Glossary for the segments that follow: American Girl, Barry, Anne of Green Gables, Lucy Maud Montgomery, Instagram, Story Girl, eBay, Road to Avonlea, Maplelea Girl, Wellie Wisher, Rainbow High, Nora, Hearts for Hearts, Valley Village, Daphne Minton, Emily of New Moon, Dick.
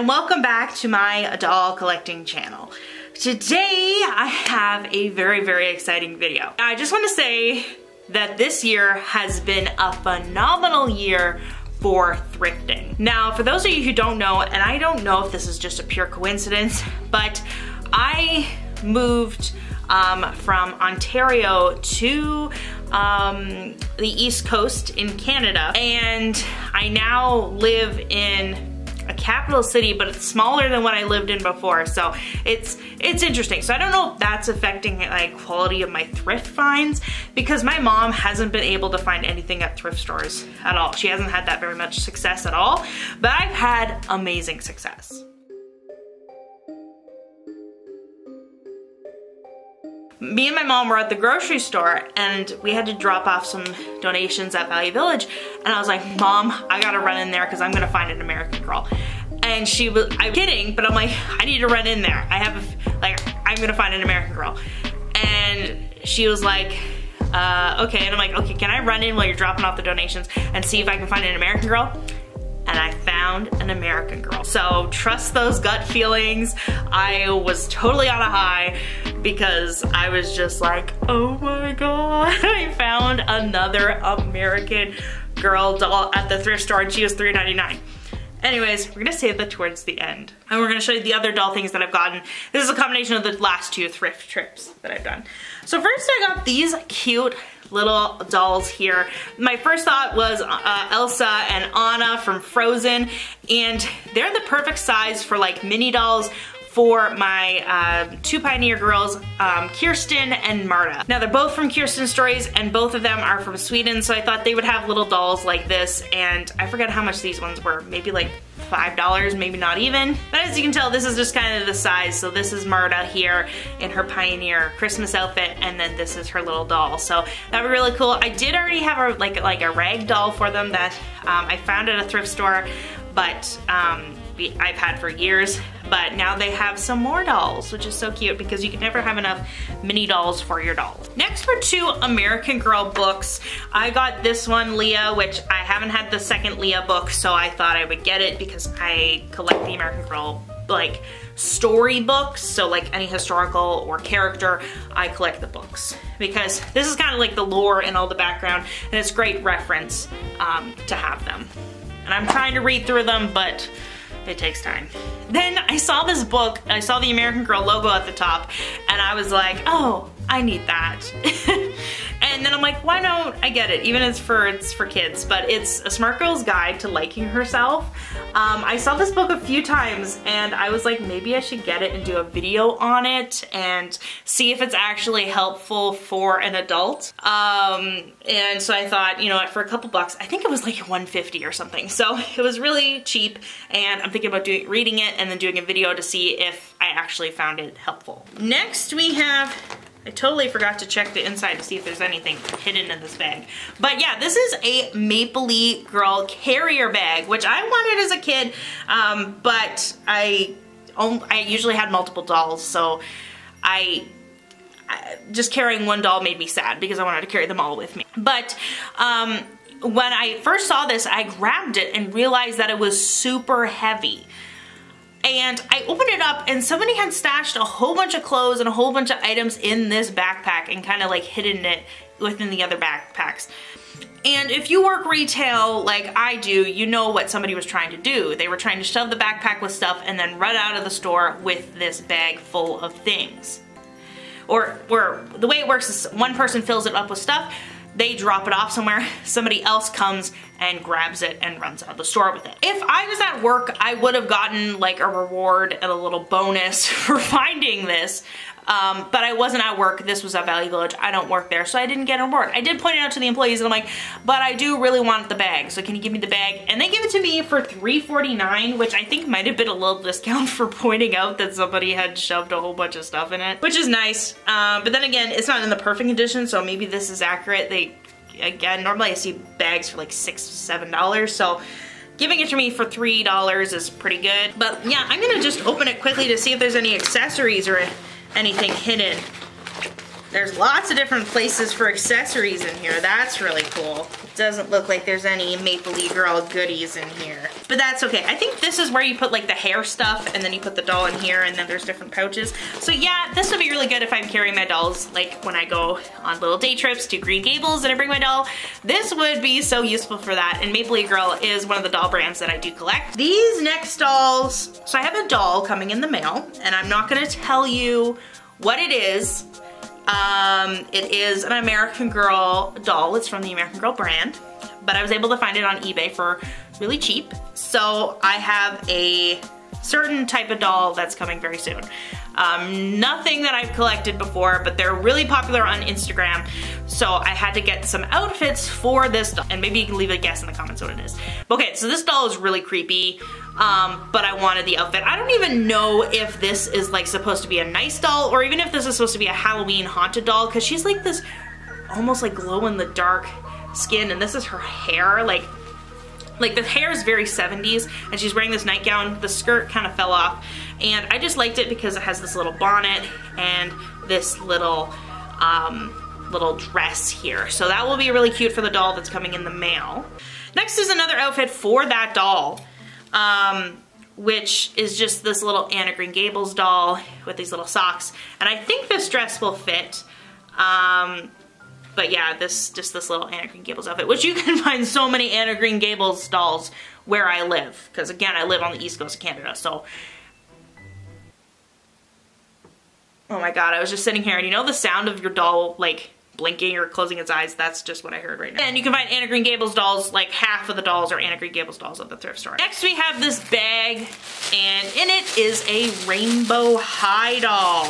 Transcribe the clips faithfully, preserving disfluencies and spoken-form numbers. and welcome back to my doll collecting channel. Today I have a very, very exciting video. I just want to say that this year has been a phenomenal year for thrifting. Now, for those of you who don't know, and I don't know if this is just a pure coincidence, but I moved um, from Ontario to um, the East Coast in Canada, and I now live in a capital city, but it's smaller than what I lived in before, so it's it's interesting. So I don't know if that's affecting like quality of my thrift finds, because my mom hasn't been able to find anything at thrift stores at all. She hasn't had that very much success at all, but I've had amazing success. Me and my mom were at the grocery store and we had to drop off some donations at Valley Village, and I was like, Mom, I gotta run in there because I'm gonna find an American Girl. And she was, I'm kidding, but I'm like, I need to run in there. I have a, like, I'm gonna find an American Girl. And she was like, uh, okay, and I'm like, okay, can I run in while you're dropping off the donations and see if I can find an American Girl? And I found an American Girl. So trust those gut feelings. I was totally on a high because I was just like, oh my God, I found another American Girl doll at the thrift store, and she was three ninety-nine. Anyways, we're gonna save that towards the end. And we're gonna show you the other doll things that I've gotten. This is a combination of the last two thrift trips that I've done. So first I got these cute little dolls here. My first thought was uh, Elsa and Anna from Frozen, and they're the perfect size for like mini dolls for my uh, two Pioneer girls, um, Kirsten and Marta. Now they're both from Kirsten Stories and both of them are from Sweden, so I thought they would have little dolls like this, and I forget how much these ones were, maybe like five dollars, maybe not even. But as you can tell, this is just kind of the size. So this is Marta here in her Pioneer Christmas outfit, and then this is her little doll. So that'd be really cool. I did already have a, like, like a rag doll for them that um, I found at a thrift store, but um, I've had for years, but now they have some more dolls, which is so cute because you can never have enough mini dolls for your dolls. Next were two American Girl books. I got this one, Leah, which I haven't had the second Leah book, so I thought I would get it because I collect the American Girl like story books. So like any historical or character, I collect the books because this is kind of like the lore and all the background, and it's great reference um, to have them. And I'm trying to read through them, but it takes time. Then I saw this book, I saw the American Girl logo at the top, and I was like, oh, I need that. And then I'm like, why don't I get it? Even if it's for, it's for kids, but it's A Smart Girl's Guide to Liking Herself. Um, I saw this book a few times and I was like, maybe I should get it and do a video on it and see if it's actually helpful for an adult. Um, and so I thought, you know what, for a couple bucks, I think it was like one fifty or something. So it was really cheap, and I'm thinking about doing, reading it and then doing a video to see if I actually found it helpful. Next we have, I totally forgot to check the inside to see if there's anything hidden in this bag. But yeah, this is a Maplelea Girl carrier bag, which I wanted as a kid, um, but I, I usually had multiple dolls, so I, I just carrying one doll made me sad because I wanted to carry them all with me. But um, when I first saw this, I grabbed it and realized that it was super heavy. And I opened it up and somebody had stashed a whole bunch of clothes and a whole bunch of items in this backpack and kind of like hidden it within the other backpacks. And if you work retail like I do, you know what somebody was trying to do. They were trying to shove the backpack with stuff and then run out of the store with this bag full of things. Or, or the way it works is one person fills it up with stuff, they drop it off somewhere, somebody else comes and grabs it and runs out of the store with it. If I was at work, I would have gotten like a reward and a little bonus for finding this, um, but I wasn't at work. This was at Valley Village. I don't work there, so I didn't get a reward. I did point it out to the employees, and I'm like, but I do really want the bag, so can you give me the bag? And they gave it to me for three forty-nine, which I think might have been a little discount for pointing out that somebody had shoved a whole bunch of stuff in it, which is nice, uh, but then again, it's not in the perfect condition, so maybe this is accurate. They Again, normally I see bags for like six, seven dollars. So giving it to me for three dollars is pretty good. But yeah, I'm gonna just open it quickly to see if there's any accessories or anything hidden. There's lots of different places for accessories in here. That's really cool. It doesn't look like there's any Maplelea Girl goodies in here, but that's okay. I think this is where you put like the hair stuff and then you put the doll in here and then there's different pouches. So yeah, this would be really good if I'm carrying my dolls like when I go on little day trips to Green Gables and I bring my doll. This would be so useful for that, and Maplelea Girl is one of the doll brands that I do collect. These next dolls, so I have a doll coming in the mail and I'm not gonna tell you what it is. Um, it is an American Girl doll. It's from the American Girl brand, but I was able to find it on eBay for really cheap. So I have a certain type of doll that's coming very soon. Um, nothing that I've collected before, but they're really popular on Instagram. So I had to get some outfits for this doll, and maybe you can leave a guess in the comments what it is. Okay, so this doll is really creepy. Um, but I wanted the outfit. I don't even know if this is like supposed to be a nice doll or even if this is supposed to be a Halloween haunted doll, because she's like this almost like glow in the dark skin, and this is her hair. Like, like the hair is very seventies, and she's wearing this nightgown. The skirt kind of fell off, and I just liked it because it has this little bonnet and this little, um, little dress here. So that will be really cute for the doll that's coming in the mail. Next is another outfit for that doll. Um, which is just this little Anne of Green Gables doll with these little socks. And I think this dress will fit. Um, but yeah, this just this little Anne of Green Gables outfit, which you can find so many Anne of Green Gables dolls where I live. Because again, I live on the east coast of Canada, so. Oh my God, I was just sitting here and you know the sound of your doll, like, blinking or closing its eyes. That's just what I heard right now. And you can find Anne of Green Gables dolls, like half of the dolls are Anne of Green Gables dolls at the thrift store. Next we have this bag, and in it is a Rainbow High doll,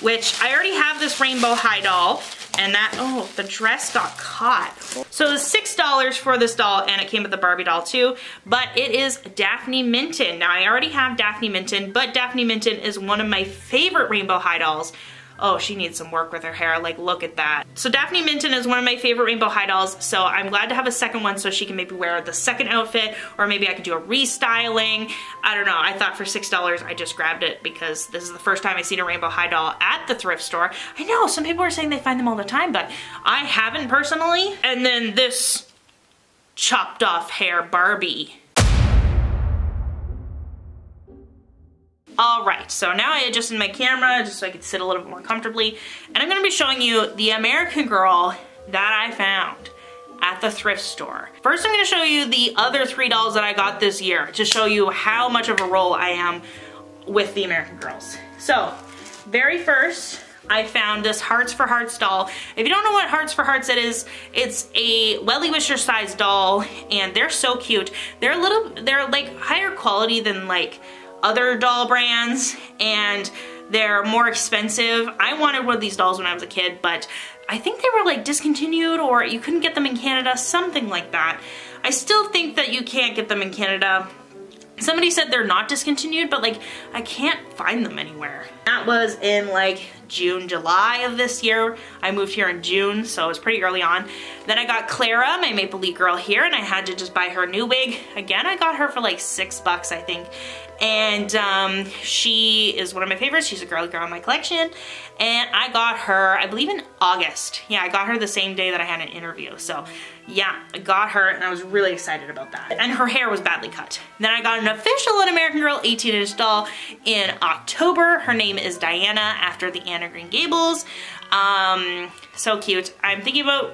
which I already have this Rainbow High doll, and that, oh, the dress got caught. So it was six dollars for this doll, and it came with the Barbie doll too, but it is Daphne Minton. Now I already have Daphne Minton, but Daphne Minton is one of my favorite Rainbow High dolls. Oh, she needs some work with her hair, like look at that. So Daphne Minton is one of my favorite Rainbow High dolls, so I'm glad to have a second one so she can maybe wear the second outfit, or maybe I can do a restyling. I don't know, I thought for six dollars I just grabbed it because this is the first time I've seen a Rainbow High doll at the thrift store. I know, some people are saying they find them all the time, but I haven't personally. And then this chopped off hair Barbie. All right, so now I adjusted my camera just so I could sit a little bit more comfortably. And I'm gonna be showing you the American Girl that I found at the thrift store. First, I'm gonna show you the other three dolls that I got this year to show you how much of a roll I am with the American Girls. So, very first, I found this Hearts for Hearts doll. If you don't know what Hearts for Hearts it is, it's a Wellie Wisher size doll, and they're so cute. They're a little, they're like higher quality than like, other doll brands, and they're more expensive. I wanted one of these dolls when I was a kid, but I think they were like discontinued or you couldn't get them in Canada, something like that. I still think that you can't get them in Canada. Somebody said they're not discontinued, but like I can't find them anywhere. That was in like June, July of this year. I moved here in June, so it was pretty early on. Then I got Clara, my Maplelea Girl here, and I had to just buy her a new wig. Again, I got her for like six bucks, I think. And um, she is one of my favorites. She's a girly girl in my collection. And I got her, I believe in August. Yeah, I got her the same day that I had an interview. So yeah, I got her and I was really excited about that. And her hair was badly cut. Then I got an official American Girl eighteen inch doll in October. Her name is Diana, after the Anne of Green Gables. Um, so cute. I'm thinking about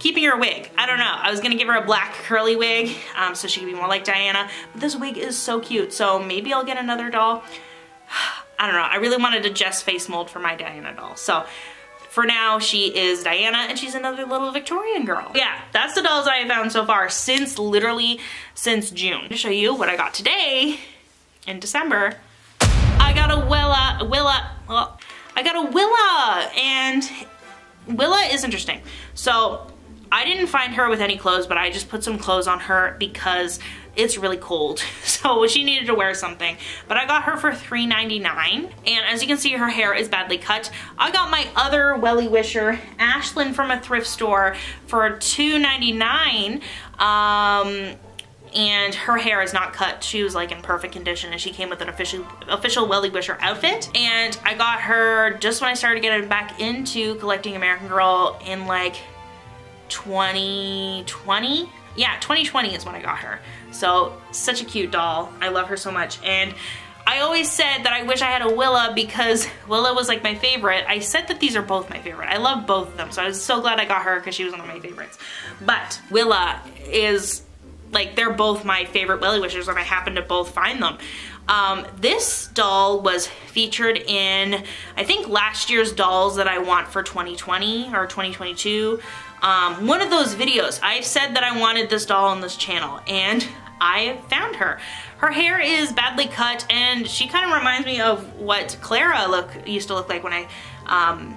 keeping her wig. I don't know. I was gonna give her a black curly wig um, so she could be more like Diana, but this wig is so cute. So maybe I'll get another doll. I don't know. I really wanted a Jess face mold for my Diana doll. So for now, she is Diana, and she's another little Victorian girl. Yeah, that's the dolls that I found so far since literally since June. To show you what I got today in December, I got a Willa, Willa, well, I got a Willa, and Willa is interesting. So I didn't find her with any clothes, but I just put some clothes on her because it's really cold. So she needed to wear something, but I got her for three ninety-nine. And as you can see, her hair is badly cut. I got my other Wellie Wisher, Ashlyn, from a thrift store for two ninety-nine. Um, and her hair is not cut. She was like in perfect condition, and she came with an official official Wellie Wisher outfit. And I got her just when I started getting back into collecting American Girl in like twenty twenty. Yeah, twenty twenty is when I got her. So such a cute doll. I love her so much. And I always said that I wish I had a Willa because Willa was like my favorite. I said that these are both my favorite. I love both of them. So I was so glad I got her because she was one of my favorites. But Willa is like, they're both my favorite Wellie Wishers and I happen to both find them. Um, this doll was featured in, I think, last year's dolls that I want for twenty twenty or twenty twenty-two. Um, one of those videos. I've said that I wanted this doll on this channel and I found her. Her hair is badly cut and she kind of reminds me of what Clara look used to look like when I um,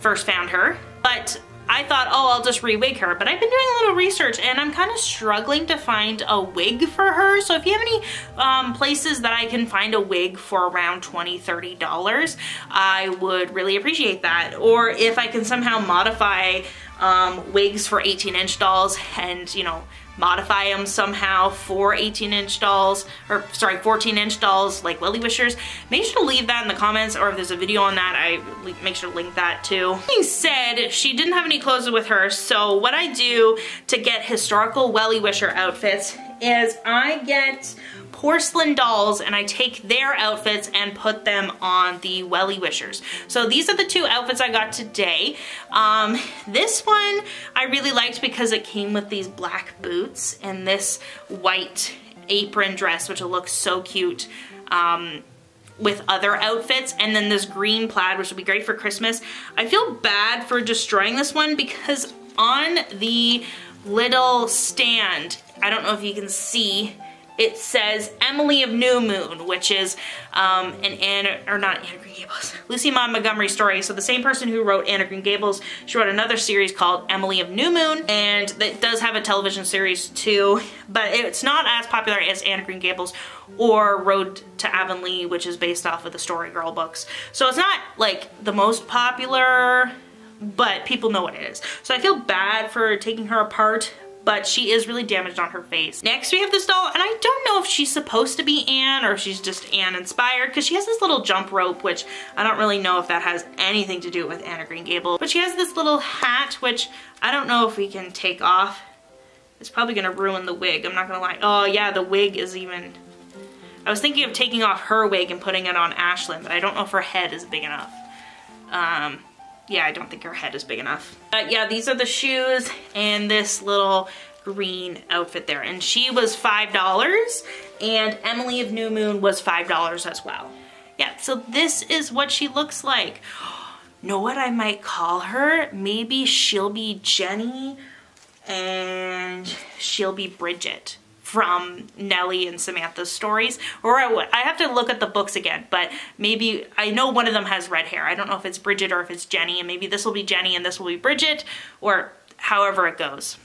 first found her. But I thought, oh, I'll just re-wig her, but I've been doing a little research and I'm kind of struggling to find a wig for her. So if you have any um, places that I can find a wig for around twenty, thirty dollars, I would really appreciate that. Or if I can somehow modify um, wigs for eighteen inch dolls and, you know, modify them somehow for eighteen inch dolls, or sorry, fourteen inch dolls like Wellie Wishers. Make sure to leave that in the comments, or if there's a video on that, I make sure to link that too. That being said, she didn't have any clothes with her, so what I do to get historical Wellie Wisher outfits is I get porcelain dolls and I take their outfits and put them on the Wellie Wishers. So these are the two outfits I got today. Um, this one I really liked because it came with these black boots and this white apron dress, which will look so cute um, with other outfits, and then this green plaid, which will be great for Christmas. I feel bad for destroying this one because on the little stand, I don't know if you can see, it says Emily of New Moon, which is um, an Anne, or not Anne of Green Gables, Lucy Maud Montgomery story. So the same person who wrote Anne of Green Gables, she wrote another series called Emily of New Moon, and that does have a television series too, but it's not as popular as Anne of Green Gables or Road to Avonlea, which is based off of the Story Girl books. So it's not like the most popular, but people know what it is. So I feel bad for taking her apart, but she is really damaged on her face. Next we have this doll, and I don't know if she's supposed to be Anne or if she's just Anne inspired, because she has this little jump rope, which I don't really know if that has anything to do with Anne of Green Gables. But she has this little hat, which I don't know if we can take off. It's probably gonna ruin the wig, I'm not gonna lie. Oh yeah, the wig is even... I was thinking of taking off her wig and putting it on Ashlyn, but I don't know if her head is big enough. Um, Yeah, I don't think her head is big enough. But yeah, these are the shoes and this little green outfit there. And she was five dollars and Emily of New Moon was five dollars as well. Yeah, so this is what she looks like. Know what I might call her? Maybe she'll be Jenny and she'll be Bridget from Nellie and Samantha's stories, or I would, I have to look at the books again, but maybe, I know one of them has red hair. I don't know if it's Bridget or if it's Jenny, and maybe this will be Jenny and this will be Bridget, or however it goes.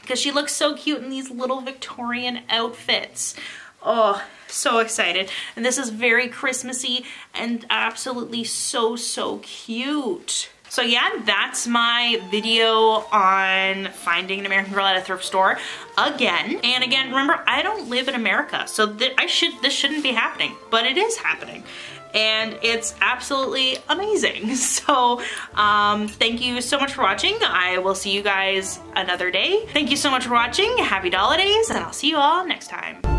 Because she looks so cute in these little Victorian outfits. Oh, so excited. And this is very Christmassy and absolutely so, so cute. So yeah, that's my video on finding an American Girl at a thrift store again. And again, remember, I don't live in America, so th I should this shouldn't be happening, but it is happening. And it's absolutely amazing. So um, thank you so much for watching. I will see you guys another day. Thank you so much for watching. Happy holidays, and I'll see you all next time.